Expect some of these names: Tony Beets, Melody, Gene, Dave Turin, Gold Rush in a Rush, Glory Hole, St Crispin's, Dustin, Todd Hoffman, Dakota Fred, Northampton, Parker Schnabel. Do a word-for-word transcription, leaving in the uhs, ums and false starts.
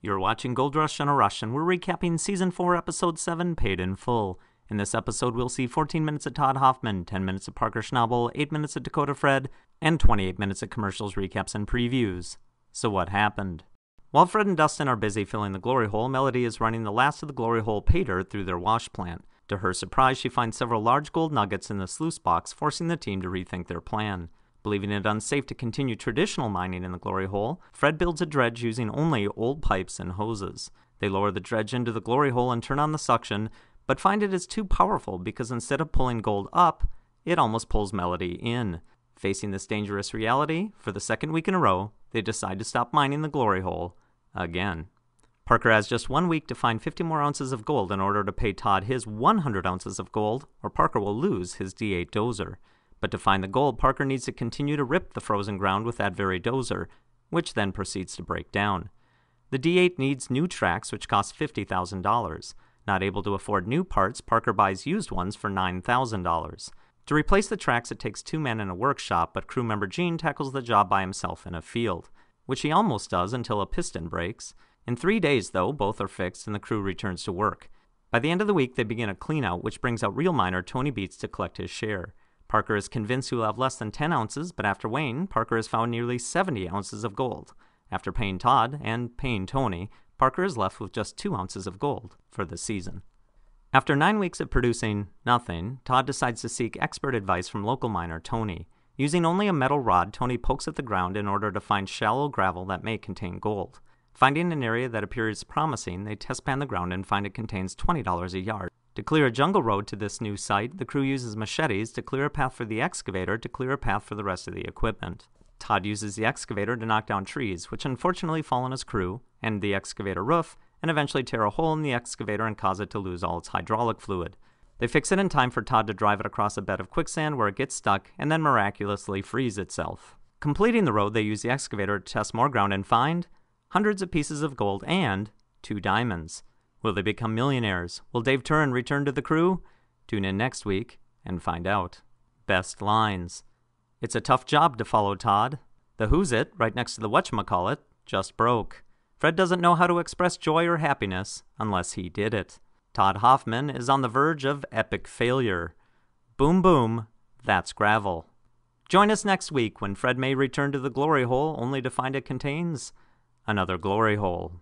You're watching Gold Rush in a Rush, and we're recapping Season four, Episode seven, Paid in Full. In this episode, we'll see fourteen minutes of Todd Hoffman, ten minutes of Parker Schnabel, eight minutes of Dakota Fred, and twenty-eight minutes of commercials, recaps, and previews. So what happened? While Fred and Dustin are busy filling the Glory Hole, Melody is running the last of the Glory Hole pay dirt through their wash plant. To her surprise, she finds several large gold nuggets in the sluice box, forcing the team to rethink their plan. Believing it unsafe to continue traditional mining in the Glory Hole, Fred builds a dredge using only old pipes and hoses. They lower the dredge into the Glory Hole and turn on the suction, but find it is too powerful because instead of pulling gold up, it almost pulls Melody in. Facing this dangerous reality, for the second week in a row, they decide to stop mining the Glory Hole again. Parker has just one week to find fifty more ounces of gold in order to pay Todd his one hundred ounces of gold, or Parker will lose his D eight dozer. But to find the gold, Parker needs to continue to rip the frozen ground with that very dozer, which then proceeds to break down. The D eight needs new tracks, which cost fifty thousand dollars. Not able to afford new parts, Parker buys used ones for nine thousand dollars. To replace the tracks, it takes two men in a workshop, but crew member Gene tackles the job by himself in a field, which he almost does until a piston breaks. In three days, though, both are fixed and the crew returns to work. By the end of the week, they begin a cleanout, which brings out real miner Tony Beets to collect his share. Parker is convinced he will have less than ten ounces, but after weighing, Parker has found nearly seventy ounces of gold. After paying Todd and paying Tony, Parker is left with just two ounces of gold for the season. After nine weeks of producing nothing, Todd decides to seek expert advice from local miner Tony. Using only a metal rod, Tony pokes at the ground in order to find shallow gravel that may contain gold. Finding an area that appears promising, they test pan the ground and find it contains twenty dollars a yard. To clear a jungle road to this new site, the crew uses machetes to clear a path for the excavator to clear a path for the rest of the equipment. Todd uses the excavator to knock down trees, which unfortunately fall on his crew and the excavator roof, and eventually tear a hole in the excavator and cause it to lose all its hydraulic fluid. They fix it in time for Todd to drive it across a bed of quicksand where it gets stuck and then miraculously frees itself. Completing the road, they use the excavator to test more ground and find hundreds of pieces of gold and two diamonds. Will they become millionaires? Will Dave Turin return to the crew? Tune in next week and find out. Best lines. It's a tough job to follow Todd. The Who's It, right next to the whatchamacallit, just broke. Fred doesn't know how to express joy or happiness unless he did it. Todd Hoffman is on the verge of epic failure. Boom, boom, that's gravel. Join us next week when Fred may return to the Glory Hole only to find it contains another Glory Hole.